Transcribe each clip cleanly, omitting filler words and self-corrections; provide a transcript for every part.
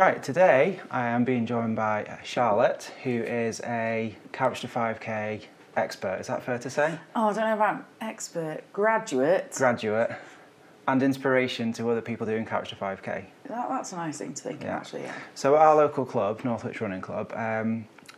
Right, today I am being joined by Charlotte, who is a Couch to 5K expert. Is that fair to say? Oh, I don't know about expert. Graduate. Graduate. And inspiration to other people doing Couch to 5K. That's a nice thing to think of, actually, yeah. So at our local club, Northwich Running Club,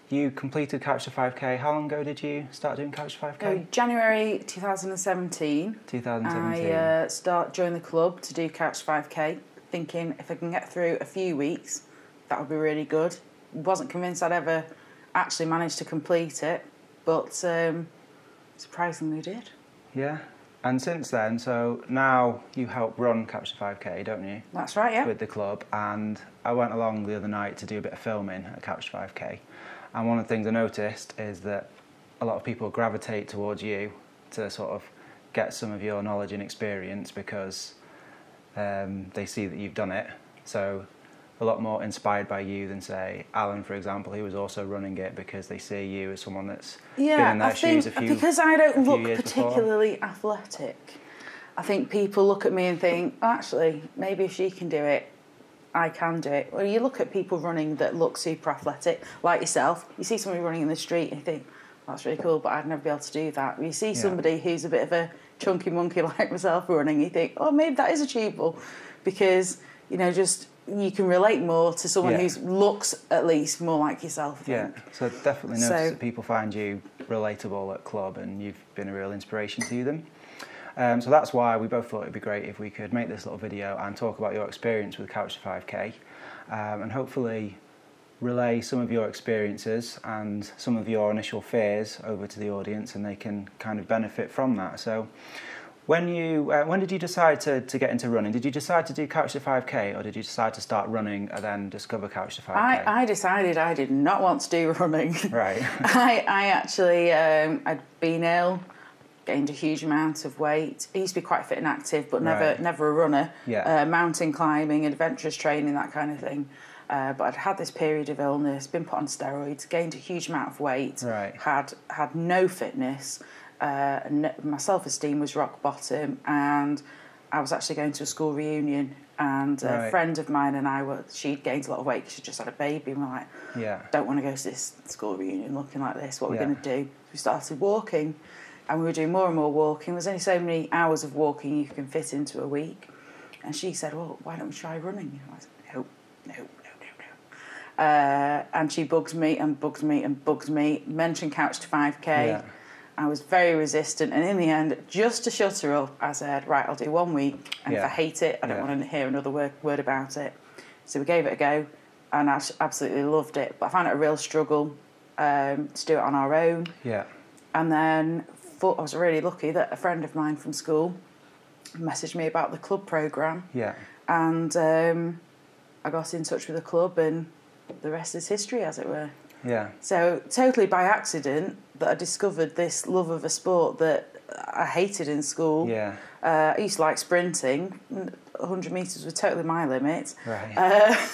you completed Couch to 5K. How long ago did you start doing Couch to 5K? January 2017. 2017. I joined the club to do Couch to 5K, thinking if I can get through a few weeks, that would be really good. Wasn't convinced I'd ever actually managed to complete it, but surprisingly did. Yeah. And since then, so now you help run Couch to 5K, don't you? That's right, yeah. With the club. And I went along the other night to do a bit of filming at Couch to 5K. And one of the things I noticed is that a lot of people gravitate towards you to sort of get some of your knowledge and experience because they see that you've done it. So a lot more inspired by you than, say, Alan, for example, who was also running it because they see you as someone that's been in their shoes a few years before. Because I don't look particularly athletic, I think people look at me and think, oh, actually, maybe if she can do it, I can do it. Well, you look at people running that look super athletic, like yourself. You see somebody running in the street and you think, that's really cool, but I'd never be able to do that. You see somebody who's a bit of a chunky monkey like myself running, you think, oh, maybe that is achievable because, you know, just... you can relate more to someone who looks at least more like yourself, I think. Yeah, so definitely notice that people find you relatable at club and you've been a real inspiration to them. So that's why we both thought it'd be great if we could make this little video and talk about your experience with Couch to 5K and hopefully relay some of your experiences and some of your initial fears over to the audience and they can kind of benefit from that. So. When did you decide to get into running? Did you decide to do Couch to 5K or did you decide to start running and then discover Couch to 5K? I decided I did not want to do running. Right. I actually, I'd been ill, gained a huge amount of weight. I used to be quite fit and active, but never a runner. Yeah. Mountain climbing, adventurous training, that kind of thing. But I'd had this period of illness, been put on steroids, gained a huge amount of weight, had no fitness. My self-esteem was rock bottom and I was actually going to a school reunion and a friend of mine and I were, she'd gained a lot of weight because she'd just had a baby and we're like, don't want to go to this school reunion looking like this, what are we going to do? We started walking and we were doing more and more walking. There's only so many hours of walking you can fit into a week. And she said, well, why don't we try running? And I said, no. And she bugged me and bugged me and bugged me, mentioned Couch to 5K. Yeah. I was very resistant, and in the end, just to shut her up, I said, right, I'll do 1 week, and if I hate it, I don't want to hear another word about it. So we gave it a go, and I absolutely loved it, but I found it a real struggle to do it on our own. Yeah. And then I was really lucky that a friend of mine from school messaged me about the club programme, and I got in touch with the club, and the rest is history, as it were. Yeah. So totally by accident that I discovered this love of a sport that I hated in school. Yeah. I used to like sprinting. 100 metres was totally my limit. Right.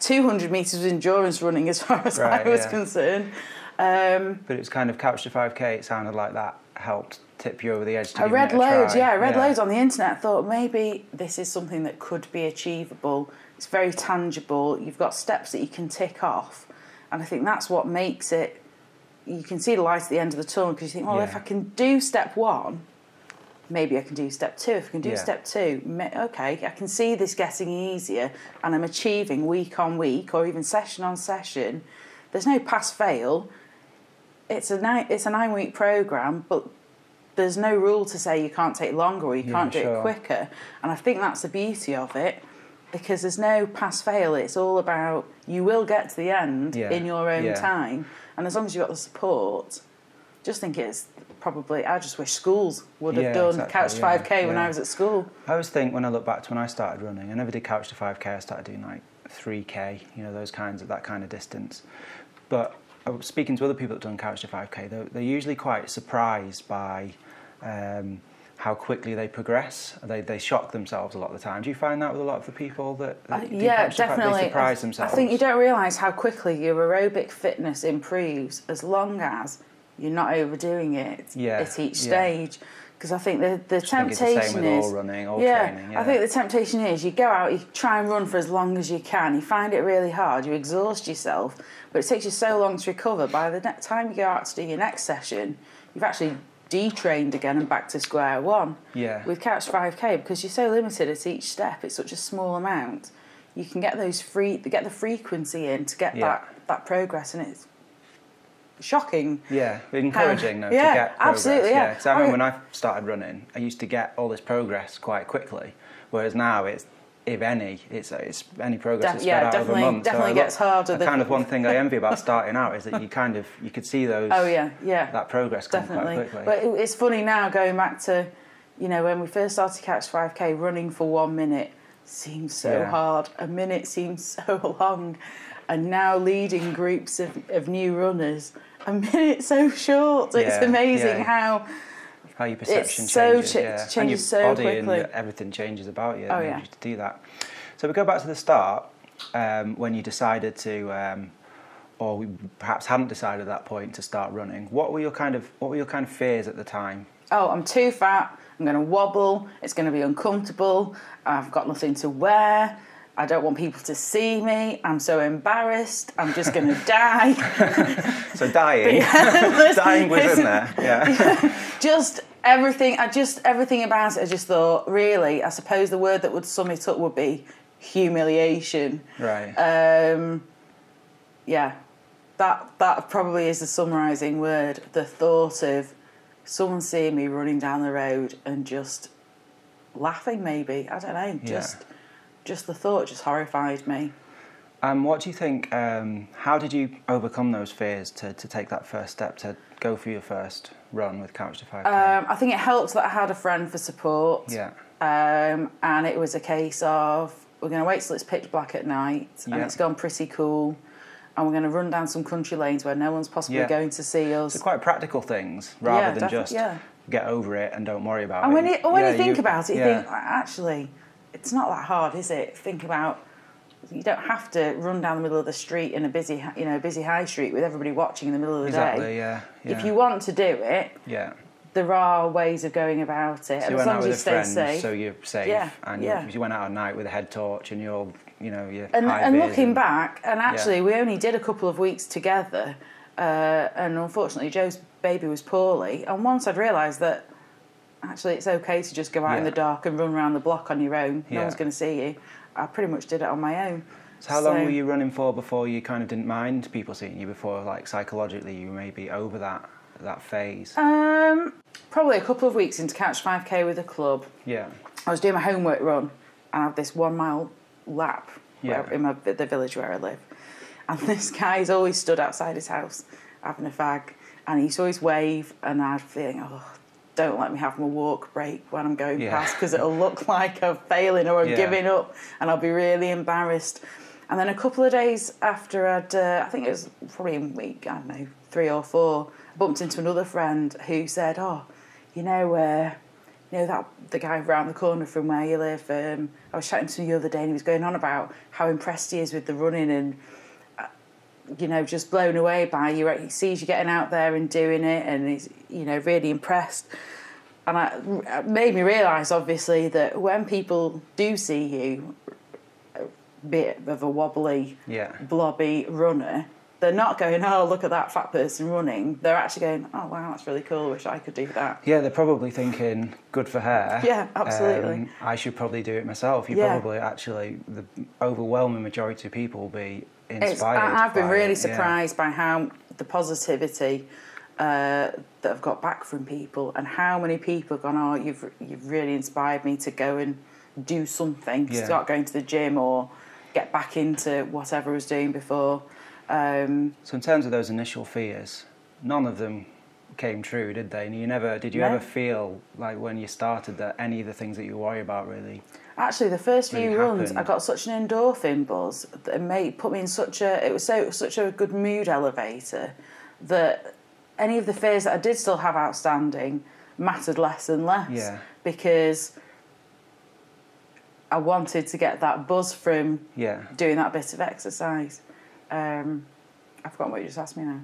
200 metres was endurance running as far as I was concerned. But it was kind of Couch to 5K. It sounded like that helped tip you over the edge. To I read loads. Yeah, I read loads on the internet. I thought maybe this is something that could be achievable. It's very tangible. You've got steps that you can tick off. And I think that's what makes it, you can see the light at the end of the tunnel because you think, well, if I can do step one, maybe I can do step two. If I can do step two, okay, I can see this getting easier and I'm achieving week on week or even session on session. There's no pass-fail. It's a 9-week programme, but there's no rule to say you can't take longer or you can't do it quicker. And I think that's the beauty of it. Because there's no pass-fail, it's all about you will get to the end in your own time. And as long as you've got the support, just think it's probably... I just wish schools would have done Couch to 5K when I was at school. I always think when I look back to when I started running, I never did Couch to 5K, I started doing like 3K, you know, those kinds of, that kind of distance. But speaking to other people that have done Couch to 5K, they're usually quite surprised by... how quickly they progress. They shock themselves a lot of the time. Do you find that with a lot of the people that yeah, definitely. They surprise themselves? I think you don't realise how quickly your aerobic fitness improves as long as you're not overdoing it at each stage. Because I think the temptation is... I think the temptation is you go out, you try and run for as long as you can, you find it really hard, you exhaust yourself, but it takes you so long to recover. By the time you go out to do your next session, you've actually detrained again and back to square one. Yeah. With Couch to 5K, because you're so limited at each step, it's such a small amount, you can get those get the frequency in to get that progress, and it's... shocking. Yeah, encouraging though, to get progress. Absolutely, yeah. Because I remember when I started running, I used to get all this progress quite quickly, whereas now it's, if any, it's any progress is spread out over months. Yeah, definitely gets harder. Kind of one thing I envy about starting out is that you kind of, you could see those, that progress come quite quickly. But it's funny now, going back to, you know, when we first started Couch 5K, running for 1 minute seems so hard, a minute seems so long, and now leading groups of new runners, a minute's so short. It's amazing how your perception changes. Changes and your so body quickly. And everything changes about you. Oh, yeah. To do that. So we go back to the start, when you decided to, or we perhaps hadn't decided at that point to start running. What were your kind of fears at the time? Oh, I'm too fat. I'm going to wobble. It's going to be uncomfortable. I've got nothing to wear. I don't want people to see me. I'm so embarrassed. I'm just going to die. So dying. Dying was in there. Yeah. Just everything. Everything about it. I just thought, really, I suppose the word that would sum it up would be humiliation. Right. Yeah. That probably is the summarising word. The thought of someone seeing me running down the road and just laughing, maybe. I don't know. Just. Yeah. Just the thought just horrified me. What do you think, how did you overcome those fears to take that first step, to go for your first run with Couch to 5K? I think it helped that I had a friend for support. Yeah. And it was a case of, we're going to wait till it's pitch black at night, and it's gone pretty cool, and we're going to run down some country lanes where no one's possibly going to see us. So quite practical things, rather than just get over it and don't worry about it. And when you think about it, you think, actually... it's not that hard, is it? Think about, you don't have to run down the middle of the street in a busy, you know, busy high street with everybody watching in the middle of the day. Exactly, yeah. If you want to do it, there are ways of going about it. So you went out with a friend, so you're safe. Yeah, and you went out at night with a head torch and you're, you know, you're and looking back, and actually we only did a couple of weeks together, and unfortunately Joe's baby was poorly, and once I'd realised that actually, it's okay to just go out in the dark and run around the block on your own. No one's going to see you. I pretty much did it on my own. So how long were you running for before you kind of didn't mind people seeing you, before, like, psychologically you may be over that phase? Probably a couple of weeks into Couch 5K with the club. Yeah. I was doing my homework run, and I had this 1 mile lap in the village where I live. And this guy's always stood outside his house having a fag, and he's always wave, and I'd feeling, oh, don't let me have my walk break when I'm going past, because it'll look like I'm failing or I'm giving up, and I'll be really embarrassed. And then a couple of days after I'd, I think it was probably in week, I don't know, 3 or 4, I bumped into another friend who said, oh, you know that the guy round the corner from where you live, I was chatting to him the other day, and he was going on about how impressed he is with the running, and, you know, just blown away by you. He sees you getting out there and doing it, and he's, you know, really impressed. And it made me realise, obviously, that when people do see you, a bit of a wobbly, blobby runner, they're not going, oh, look at that fat person running. They're actually going, oh, wow, that's really cool. I wish I could do that. Yeah, they're probably thinking, good for her. Yeah, absolutely. I should probably do it myself. You probably actually, the overwhelming majority of people will be inspired. I've been really surprised by how the positivity that I've got back from people, and how many people have gone, oh, you've really inspired me to go and do something, start going to the gym or get back into whatever I was doing before. So in terms of those initial fears, none of them came true, did they? And did you ever feel like when you started that any of the things that you worry about really? Actually, the first few runs, I got such an endorphin buzz that it put me in such a good mood elevator, that any of the fears that I did still have outstanding mattered less and less, because I wanted to get that buzz from doing that bit of exercise. I've forgotten what you just asked me now.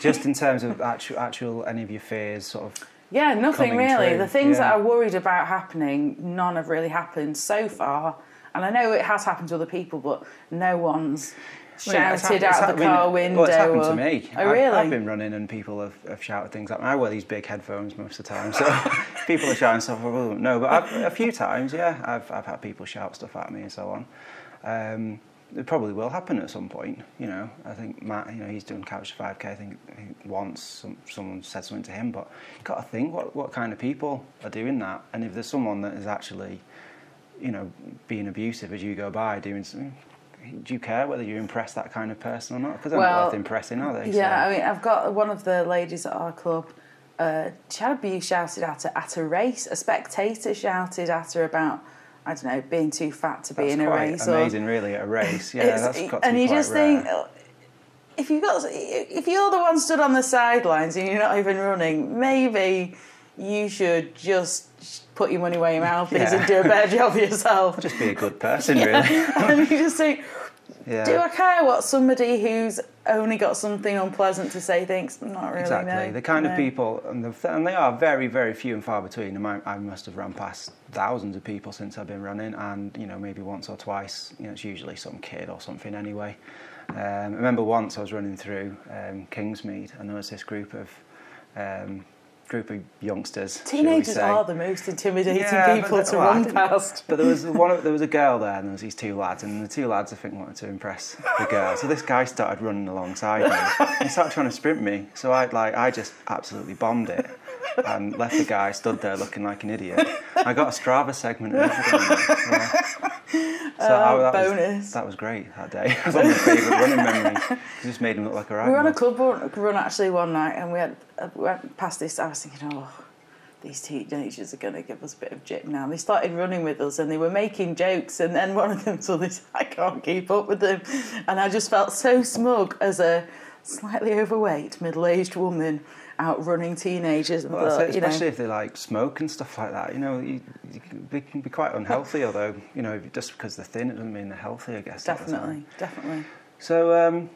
Just in terms of actual any of your fears, sort of Yeah, nothing really. True. The things that I worried about happening, none have really happened so far. And I know it has happened to other people, but no one's shouted out of the car window. Well, it's happened to me. Oh, really? I've been running and people have shouted things at me. I wear these big headphones most of the time, so people are shouting stuff. No, but a few times, yeah, I've had people shout stuff at me and so on. It probably will happen at some point, you know. I think Matt, you know, he's doing Couch to 5K. I think once someone said something to him, but you've got to think what kind of people are doing that. And if there's someone that is actually, you know, being abusive as you go by, doing something, do you care whether you impress that kind of person or not? Because they're not worth impressing, are they? Yeah, so. I mean, I've got one of the ladies at our club, she had abuse shouted at her at a race. A spectator shouted at her about, I don't know, being too fat to be in a race. That's quite amazing, really, at a race. Yeah, that's got to be quite rare. And you just think, if you're the one stood on the sidelines and you're not even running, maybe you should just put your money where your mouth is and do a better job yourself. Just be a good person, really. And you just think, do I care what somebody who's only got something unpleasant to say thinks? Not really, exactly. No, the kind of people, and they are very, very few and far between. I must have run past thousands of people since I've been running, and, you know, maybe once or twice, you know, it's usually some kid or something anyway. I remember once I was running through Kingsmead, and there was this group of youngsters. Teenagers are the most intimidating people to run past. But there was a girl there, and there was these two lads, and the two lads, I think, wanted to impress the girl. So this guy started running alongside me. He started trying to sprint me. So I just absolutely bombed it and left the guy stood there looking like an idiot. I got a Strava segment. And everything. So that was great that day. That was one of my favourite running memories. It just made him look like a right. We were on a club run actually one night, and we went past this. I was thinking, oh, these teenagers are going to give us a bit of jip now. And they started running with us, and they were making jokes, and then one of them saw this. I can't keep up with them, and I just felt so smug as a slightly overweight middle-aged woman outrunning teenagers. And especially if they like smoke and stuff like that, you know, they can be quite unhealthy. Although, you know, just because they're thin, it doesn't mean they're healthy. I guess definitely. So,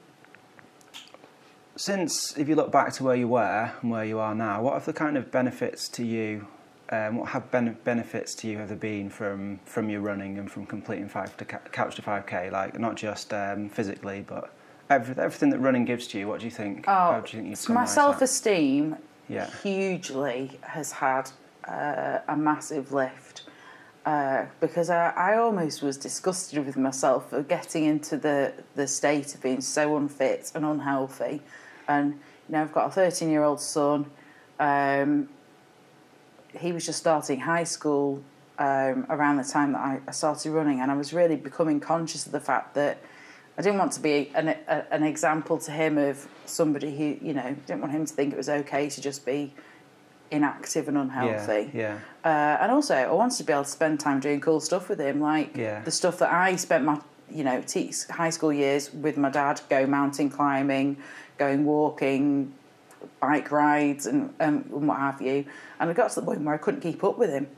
if you look back to where you were and where you are now, what have the kind of benefits to you? What have benefits to you ever been from your running and from completing Couch to 5K? Like not just physically, but everything that running gives to you, what do you think? Oh, how do you think you've my self-esteem hugely has had a massive lift because I almost was disgusted with myself for getting into the state of being so unfit and unhealthy. And, you know, I've got a 13-year-old son. He was just starting high school around the time that I started running, and I was really becoming conscious of the fact that I didn't want to be an example to him of somebody who, you know, didn't want him to think it was okay to just be inactive and unhealthy. Yeah. And also, I wanted to be able to spend time doing cool stuff with him, like the stuff that I spent my, you know, high school years with my dad, going mountain climbing, going walking, bike rides, and what have you. And I got to the point where I couldn't keep up with him,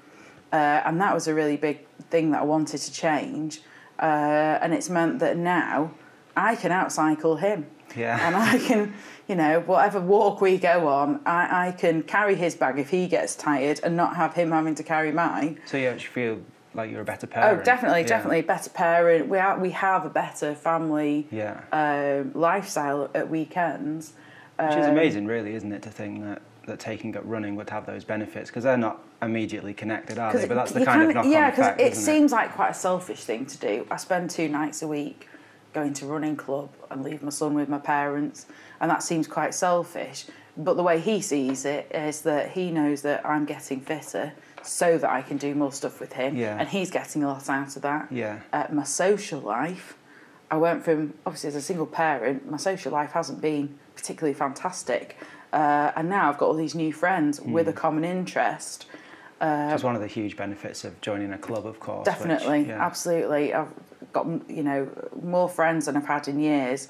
and that was a really big thing that I wanted to change. And it's meant that now I can outcycle him. Yeah. And I can, you know, whatever walk we go on, I can carry his bag if he gets tired and not have him having to carry mine. So you actually feel like you're a better parent. Oh, definitely a better parent. We have a better family lifestyle at weekends. Which is amazing, really, isn't it, to think that taking up running would have those benefits, because they're not immediately connected, are they? But that's the kind of knock-on effect, isn't it? Yeah, because it seems like quite a selfish thing to do. I spend 2 nights a week going to running club and leave my son with my parents, and that seems quite selfish. But the way he sees it is that he knows that I'm getting fitter so that I can do more stuff with him, and he's getting a lot out of that. Yeah. My social life, I went from, obviously as a single parent, my social life hasn't been particularly fantastic. And now I've got all these new friends with a common interest. Which is one of the huge benefits of joining a club, of course. Definitely, absolutely. I've got, you know, more friends than I've had in years.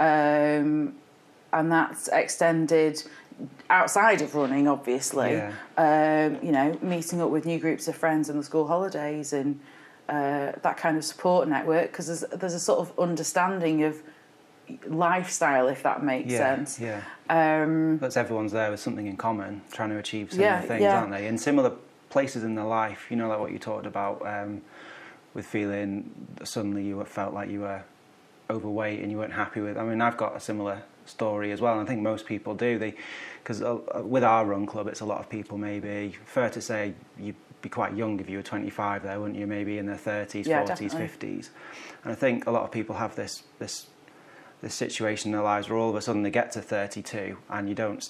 And that's extended outside of running, obviously. Yeah. You know, meeting up with new groups of friends on the school holidays and that kind of support network, because there's a sort of understanding of lifestyle, if that makes sense. Yeah. That's everyone's there with something in common, trying to achieve similar things, aren't they? In similar places in their life, you know, like what you talked about with feeling suddenly you felt like you were overweight and you weren't happy with. I mean, I've got a similar story as well, and I think most people do. Because with our run club, it's a lot of people. Maybe fair to say you'd be quite young if you were 25 there, wouldn't you? Maybe in their 30s, 40s, 50s. And I think a lot of people have this situation in their lives where all of a sudden they get to 32 and you don't,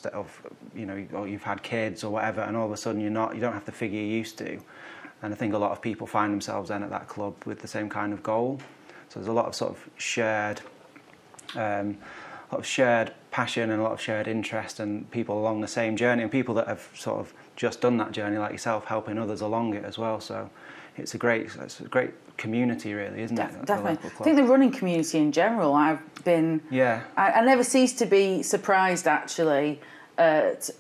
you know, or you've had kids or whatever, and all of a sudden you don't have the figure you used to. And I think a lot of people find themselves then at that club with the same kind of goal. So there's a lot of sort of shared. A lot of shared passion and a lot of shared interest, and people along the same journey, and people that have sort of just done that journey like yourself, helping others along it as well. So it's a great community, really, isn't it? Definitely. I think the running community in general, I've been I never cease to be surprised, actually, at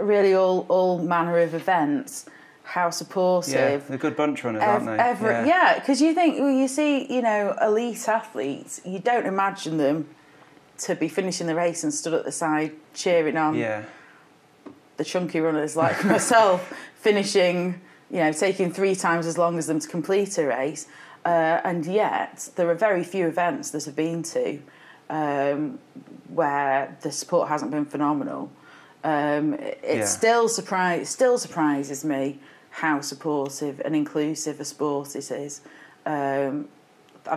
really all manner of events. How supportive. Yeah, they're good bunch runners, aren't they? Yeah, because you think, well, you see, you know, elite athletes, you don't imagine them to be finishing the race and stood at the side cheering on the chunky runners like myself, finishing, you know, taking 3 times as long as them to complete a race. And yet, there are very few events that I've been to where the support hasn't been phenomenal. It still surprises me how supportive and inclusive a sport it is. I've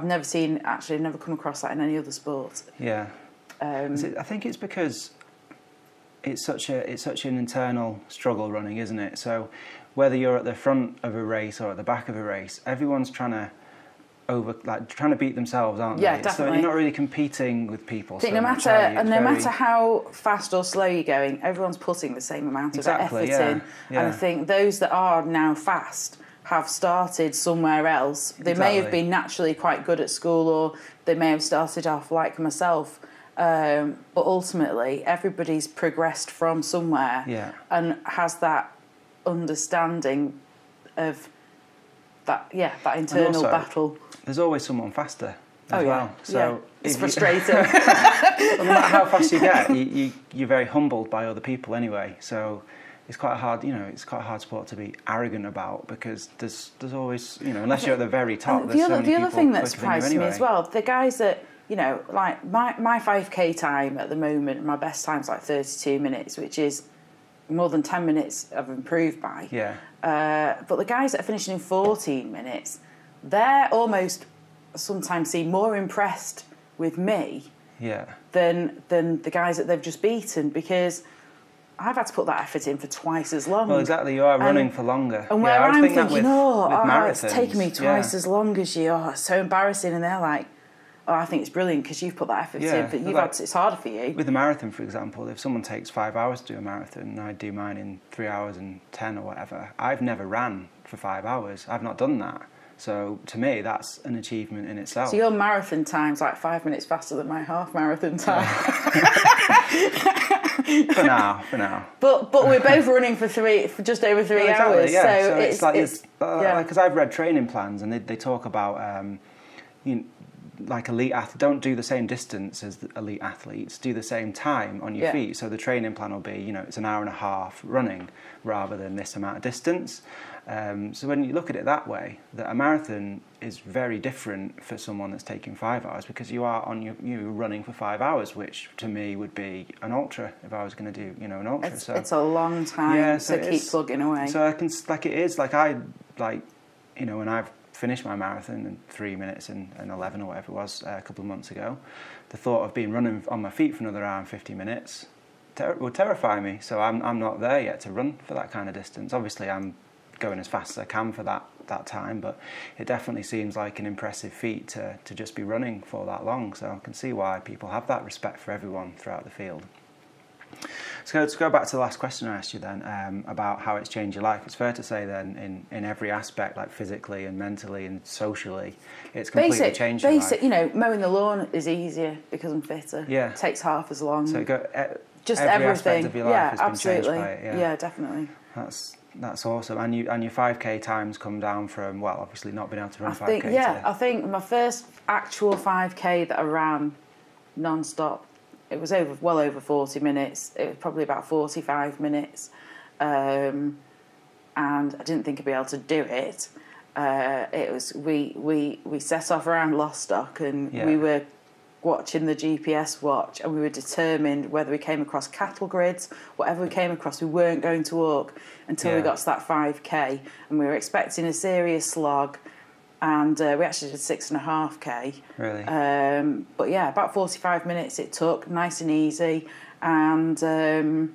never seen, actually, never come across that in any other sport. Yeah. I think it's because it's such an internal struggle, running, isn't it? So whether you're at the front of a race or at the back of a race, everyone's trying to beat themselves, aren't they? Yeah, definitely. So you're not really competing with people. No matter how fast or slow you're going, everyone's putting the same amount of effort in. Yeah. And I think those that are now fast have started somewhere else. They may have been naturally quite good at school, or they may have started off like myself. But ultimately, everybody's progressed from somewhere and has that understanding of that, that internal battle. There's always someone faster as well. So it's frustrating. No matter how fast you get, you're very humbled by other people anyway. So it's quite a hard, you know, it's quite a hard sport to be arrogant about, because there's always, you know, unless you're at the very top. And the other thing that surprised me as well, the guys that, you know, like my 5K time at the moment, my best time's like 32 minutes, which is more than 10 minutes I've improved by. Yeah. But the guys that are finishing in 14 minutes, they're almost sometimes seem more impressed with me than the guys that they've just beaten, because I've had to put that effort in for twice as long. Well, exactly, you are running for longer. And where I'm thinking, it's taken me twice as long as you. Oh, it's so embarrassing. And they're like, oh, I think it's brilliant because you've put that effort in, but it's harder for you. With a marathon, for example, if someone takes 5 hours to do a marathon, and I do mine in 3 hours and 10 or whatever, I've never ran for 5 hours. I've not done that. So to me, that's an achievement in itself. So your marathon time's like 5 minutes faster than my half marathon time. For now. But we're both running for just over 3 hours. Yeah. So it's like, because I've read training plans, and they talk about like elite athletes don't do the same distance as the elite athletes, do the same time on your feet. So the training plan will be, you know, it's 1.5 hours running rather than this amount of distance. So when you look at it that way, that a marathon is very different for someone that's taking 5 hours, because you are you're running for 5 hours, which to me would be an ultra if I was going to do, you know, an ultra. It's a long time to keep plugging away. So I can, you know, when I've finished my marathon in 3 minutes and 11 or whatever it was a couple of months ago, the thought of being running on my feet for another hour and 50 minutes would terrify me. So I'm not there yet to run for that kind of distance. Obviously, I'm going as fast as I can for that time, but it definitely seems like an impressive feat to just be running for that long. So I can see why people have that respect for everyone throughout the field. So to go back to the last question I asked you then, about how it's changed your life, it's fair to say then in every aspect, like physically and mentally and socially, it's completely changed your life. You know, mowing the lawn is easier because I'm fitter. Yeah. It takes half as long. So just every aspect of your life has been changed by it. Yeah, definitely. That's awesome. And your 5K times come down from, well, obviously not being able to run 5K. I think my first actual 5K that I ran non-stop. It was over, well over 40 minutes. It was probably about 45 minutes. And I didn't think I'd be able to do it. It was we set off around Lostock, and yeah. we were watching the GPS watch, and we were determined whether we came across cattle grids, whatever we came across, we weren't going to walk until yeah. we got to that 5K, and we were expecting a serious slog, and we actually did 6.5K. Really? But yeah, about 45 minutes it took, nice and easy, and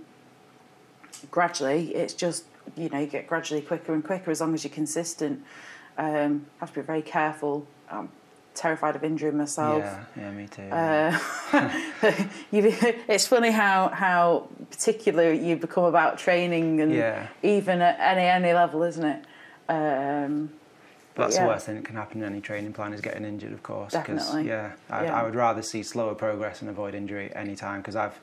gradually it's just, you know, you get gradually quicker and quicker as long as you're consistent. Have to be very careful. I'm terrified of injuring myself. Yeah, me too. It's funny how particular you become about training, and yeah. even at any level, isn't it? But that's yeah. the worst thing that can happen in any training plan, is getting injured, of course. Definitely. Yeah, I would rather see slower progress and avoid injury at any time, because I've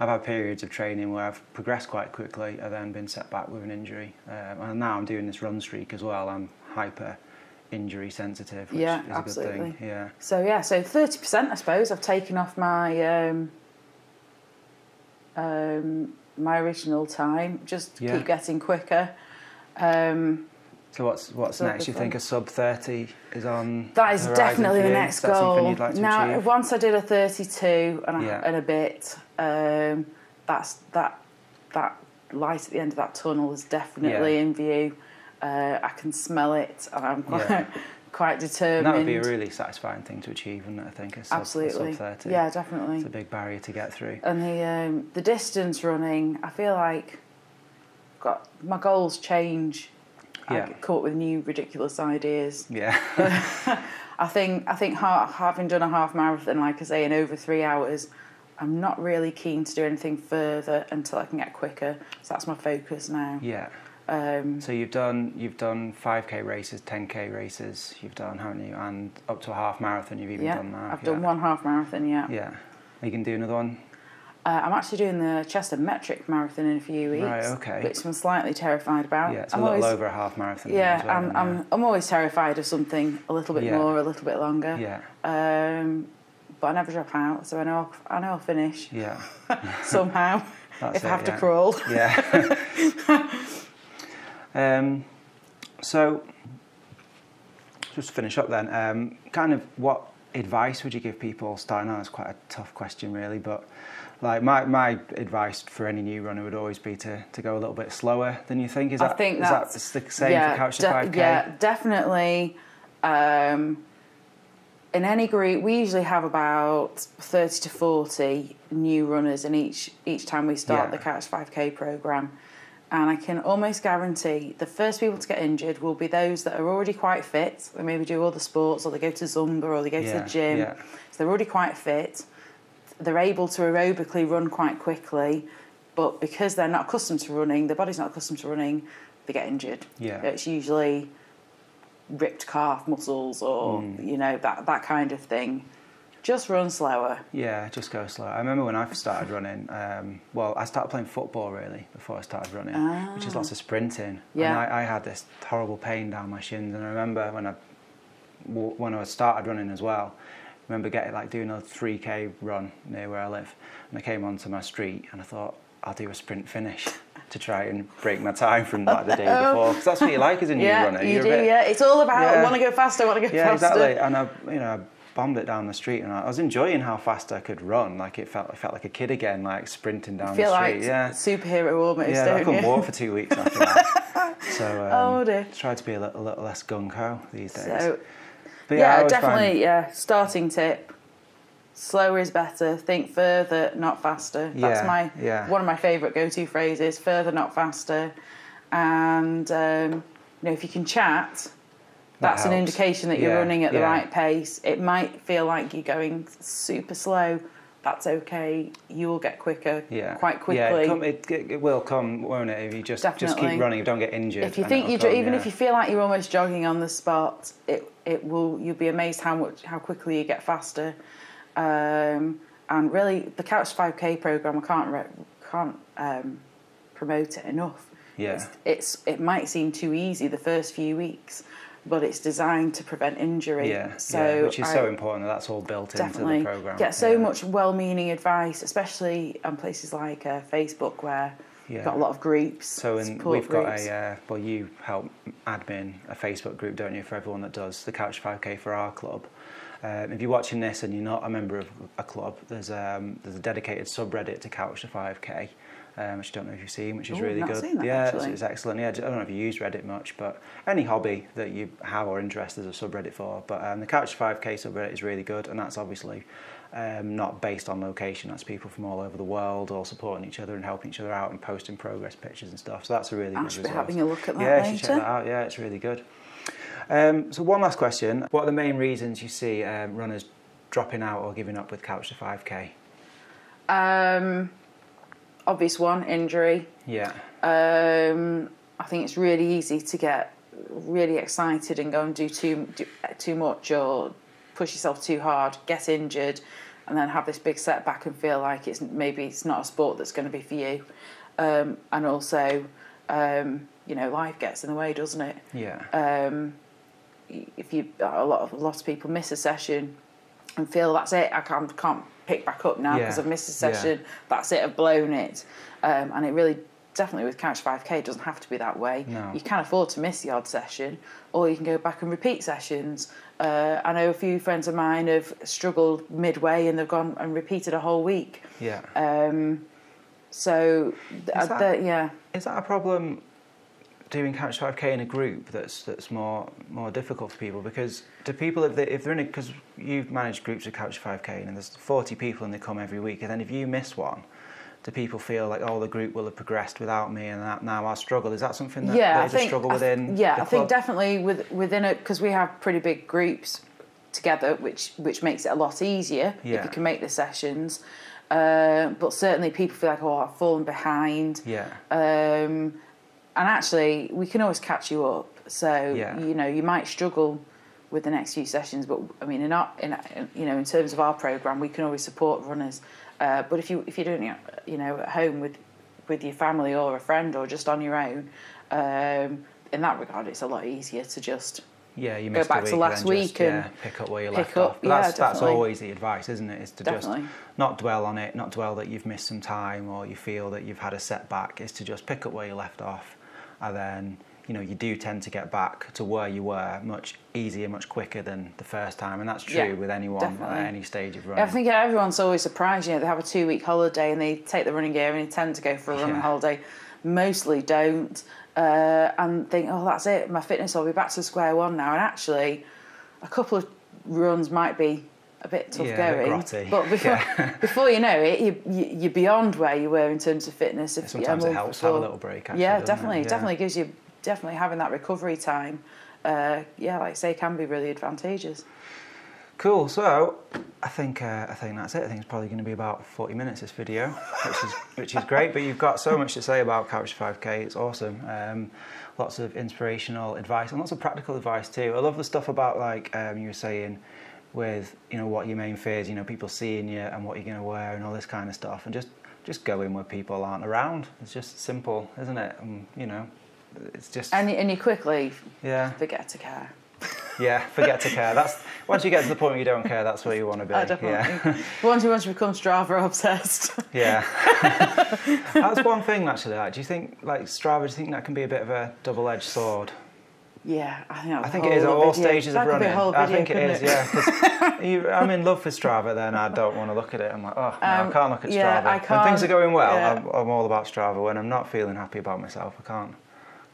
had periods of training where I've progressed quite quickly and then been set back with an injury. And now I'm doing this run streak as well. I'm hyper injury sensitive, which yeah, is a absolutely. Good thing. Yeah. So 30%, I suppose, I've taken off my my original time, just to yeah. keep getting quicker. So what's next? You think a sub 30 is on? That is definitely the next goal. Is that something you'd like to achieve? Now, once I did a 32 and a bit, that light at the end of that tunnel is definitely yeah. in view. I can smell it, and I'm quite yeah. quite determined. And that would be a really satisfying thing to achieve, wouldn't it? I think absolutely. A sub 30. Yeah, definitely. It's a big barrier to get through. And the distance running, I feel like I've got my goals change. Yeah. I get caught with new ridiculous ideas. Yeah. I think having done a half marathon, like I say, in over 3 hours, I'm not really keen to do anything further until I can get quicker. So that's my focus now. Yeah. So you've done 5K races, 10K races. You've done, haven't you? And up to a half marathon. You've even done that. I've done one half marathon. Yeah. Yeah. Are you gonna do another one? I'm actually doing the Chester Metric Marathon in a few weeks, right, okay. which I'm slightly terrified about. Yeah, it's a little over a half marathon. Yeah, as well, I'm always terrified of something a little bit yeah. more, a little bit longer. Yeah. But I never drop out, so I know I'll finish. Yeah. Somehow, if I have to crawl. Yeah. So, just to finish up then, kind of what advice would you give people starting out? It's quite a tough question, really, but. Like my advice for any new runner would always be to go a little bit slower than you think. Is that the same for Couch to 5K? Yeah, definitely. In any group, we usually have about 30 to 40 new runners in each time we start the Couch to 5K programme. And I can almost guarantee the first people to get injured will be those that are already quite fit. They maybe do all the sports, or they go to Zumba, or they go to the gym. Yeah. So they're already quite fit. They're able to aerobically run quite quickly, but because they're not accustomed to running, their body's not accustomed to running, they get injured. Yeah. It's usually ripped calf muscles, or, you know, that kind of thing. Just run slower. Yeah, just go slow. I remember when I started running, I started playing football, really, before I started running, which is lots of sprinting. Yeah. And I had this horrible pain down my shins, and I remember when I started running as well, I remember doing a 3K run near where I live, and I came onto my street and I thought, I'll do a sprint finish to try and break my time from the day before, because that's what you like as a new runner. Yeah, it's all about I want to go faster, I want to go faster. Yeah, exactly. And I bombed it down the street, and I was enjoying how fast I could run. Like I felt like a kid again, like sprinting down the street. Like superhero almost. Yeah, don't I couldn't walk for 2 weeks after that. So try to be a little less gung-ho these days. Yeah, definitely, starting tip. Slower is better. Think further, not faster. That's one of my favourite go-to phrases, further, not faster. And, you know, if you can chat, that's an indication that you're running at the right pace. It might feel like you're going super slow. That's okay. You will get quicker quite quickly. Yeah, it will come, won't it? If you just keep running, you don't get injured. If you think if you feel like you're almost jogging on the spot, it will. You'll be amazed how quickly you get faster. And really, the Couch to 5K program, I can't promote it enough. Yeah, it might seem too easy the first few weeks, but it's designed to prevent injury. Yeah, so yeah, which is so important that that's all built into the programme. Get so much well-meaning advice, especially on places like Facebook, where we've got a lot of groups. So we've got a, well, you help admin a Facebook group, don't you, for everyone that does the Couch to 5K for our club. If you're watching this and you're not a member of a club, there's a dedicated subreddit to Couch to 5K. Which I don't know if you've seen, which is really good. Seen that, it's excellent. Yeah, I don't know if you use Reddit much, but any hobby that you have or interest, there's a subreddit for. But the Couch to 5K subreddit is really good, and that's obviously not based on location. That's people from all over the world all supporting each other and helping each other out and posting progress pictures and stuff. So that's a really good resource. I should be having a look at that later. Yeah, you should check that out. Yeah, it's really good. So one last question. What are the main reasons you see runners dropping out or giving up with Couch to 5K? Obvious one, injury. Yeah. I think it's really easy to get really excited and go and do too much or push yourself too hard, get injured, and then have this big setback and feel like maybe it's not a sport that's going to be for you. And also, you know, life gets in the way, doesn't it? Yeah. If you a lot of people miss a session and feel that's it, I can't pick back up now because I've missed a session, that's it, I've blown it. And it really, definitely with Couch 5K, it doesn't have to be that way. No. You can afford to miss the odd session, or you can go back and repeat sessions. I know a few friends of mine have struggled midway and they've gone and repeated a whole week. Yeah. So, is that a problem doing Couch 5K in a group that's more difficult for people? Because do people, if they're in a, because you've managed groups of Couch 5K and there's 40 people and they come every week, and then if you miss one, do people feel like, oh, the group will have progressed without me and that now I struggle? Is that something that they struggle within? Yeah, I think definitely within it, because we have pretty big groups together, which makes it a lot easier if you can make the sessions. But certainly people feel like, oh, I've fallen behind. Yeah. And actually, we can always catch you up. So, you know, you might struggle with the next few sessions, but I mean, in terms of our programme, we can always support runners. But if you're doing it, you know, at home with your family or a friend or just on your own, in that regard, it's a lot easier to just go back to last week and pick up where you left off. But that's always the advice, isn't it? Is to just not dwell on it, not dwell that you've missed some time or you feel that you've had a setback. Is to just pick up where you left off, and then, you know, you do tend to get back to where you were much easier, much quicker than the first time, and that's true with anyone at any stage of running. Yeah, I think everyone's always surprised, you know, they have a 2-week holiday and they take the running gear and they tend to go for a running holiday. Mostly don't, and think, oh, that's it, my fitness, I'll be back to square one now. And actually, a couple of runs might be a bit tough going, but before you know it, you're beyond where you were in terms of fitness. If sometimes it helps have a little break. Actually, definitely gives you. Definitely having that recovery time, like I say, can be really advantageous. Cool. So I think that's it. I think it's probably going to be about 40 minutes this video, which is great. But you've got so much to say about Couch to 5K. It's awesome. Lots of inspirational advice and lots of practical advice too. I love the stuff about, like you were saying, with, you know, what your main fears, you know, people seeing you and what you're going to wear and all this kind of stuff, and just going where people aren't around. It's just simple, isn't it? And, you know. It's just and you quickly forget to care. Yeah, forget to care. That's once you get to the point where you don't care, that's where you want to be. Definitely. Once you become Strava obsessed. Yeah, that's one thing actually. Like, do you think Strava? Do you think that can be a bit of a double-edged sword? Yeah, I think it is at all stages of running. I think it is, yeah. I'm in love with Strava, then I don't want to look at it. I'm like, oh, no, I can't look at Strava. I can't. When things are going well, I'm all about Strava. When I'm not feeling happy about myself, I can't.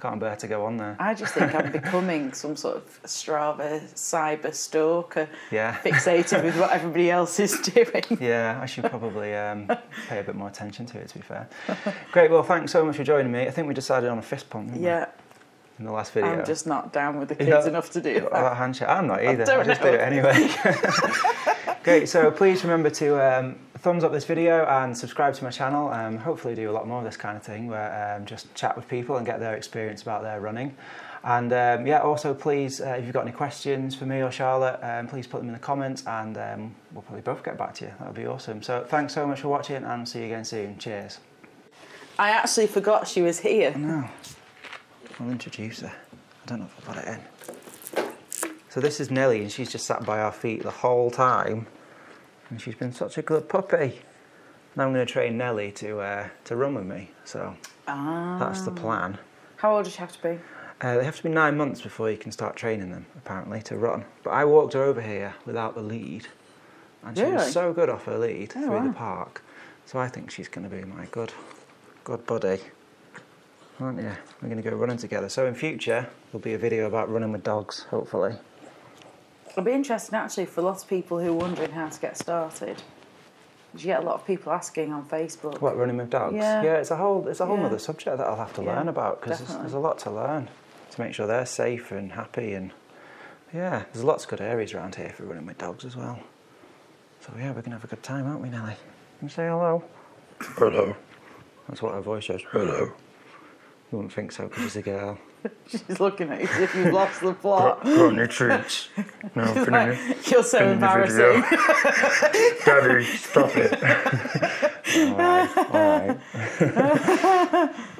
Can't bear to go on there. I just think I'm becoming some sort of Strava cyber stalker, fixated with what everybody else is doing. Yeah, I should probably pay a bit more attention to it, to be fair. Great, well, thanks so much for joining me. I think we decided on a fist pump, didn't we? In the last video. I'm just not down with the kids enough to do that handshake. I'm not either. I just do it anyway. Great, so please remember to thumbs up this video and subscribe to my channel. Hopefully do a lot more of this kind of thing where just chat with people and get their experience about their running. And also please, if you've got any questions for me or Charlotte, please put them in the comments, and we'll probably both get back to you. That would be awesome. So thanks so much for watching, and I'll see you again soon. Cheers. I actually forgot she was here. I know. I'll introduce her. I don't know if I'll put it in. So this is Nellie, and she's just sat by our feet the whole time, and she's been such a good puppy. Now I'm going to train Nellie to run with me, so that's the plan. How old does she have to be? They have to be 9 months before you can start training them, apparently, to run. But I walked her over here without the lead, and she was so good off her lead through the park. So I think she's going to be my good buddy, aren't you? We're going to go running together. So in future, there'll be a video about running with dogs, hopefully. It'll be interesting, actually, for lots of people who are wondering how to get started. You get a lot of people asking on Facebook. What, running with dogs? Yeah, it's a whole other subject that I'll have to learn about, because there's a lot to learn to make sure they're safe and happy, and yeah, there's lots of good areas around here for running with dogs as well. So yeah, we're gonna have a good time, aren't we, Nellie? Can you say hello? Hello. That's what her voice says. Hello. You wouldn't think so, because she's a girl. She's looking at you as if you've lost the plot. Got any treats? No, I'm like, you're so embarrassing. Daddy, stop it. All right, all right.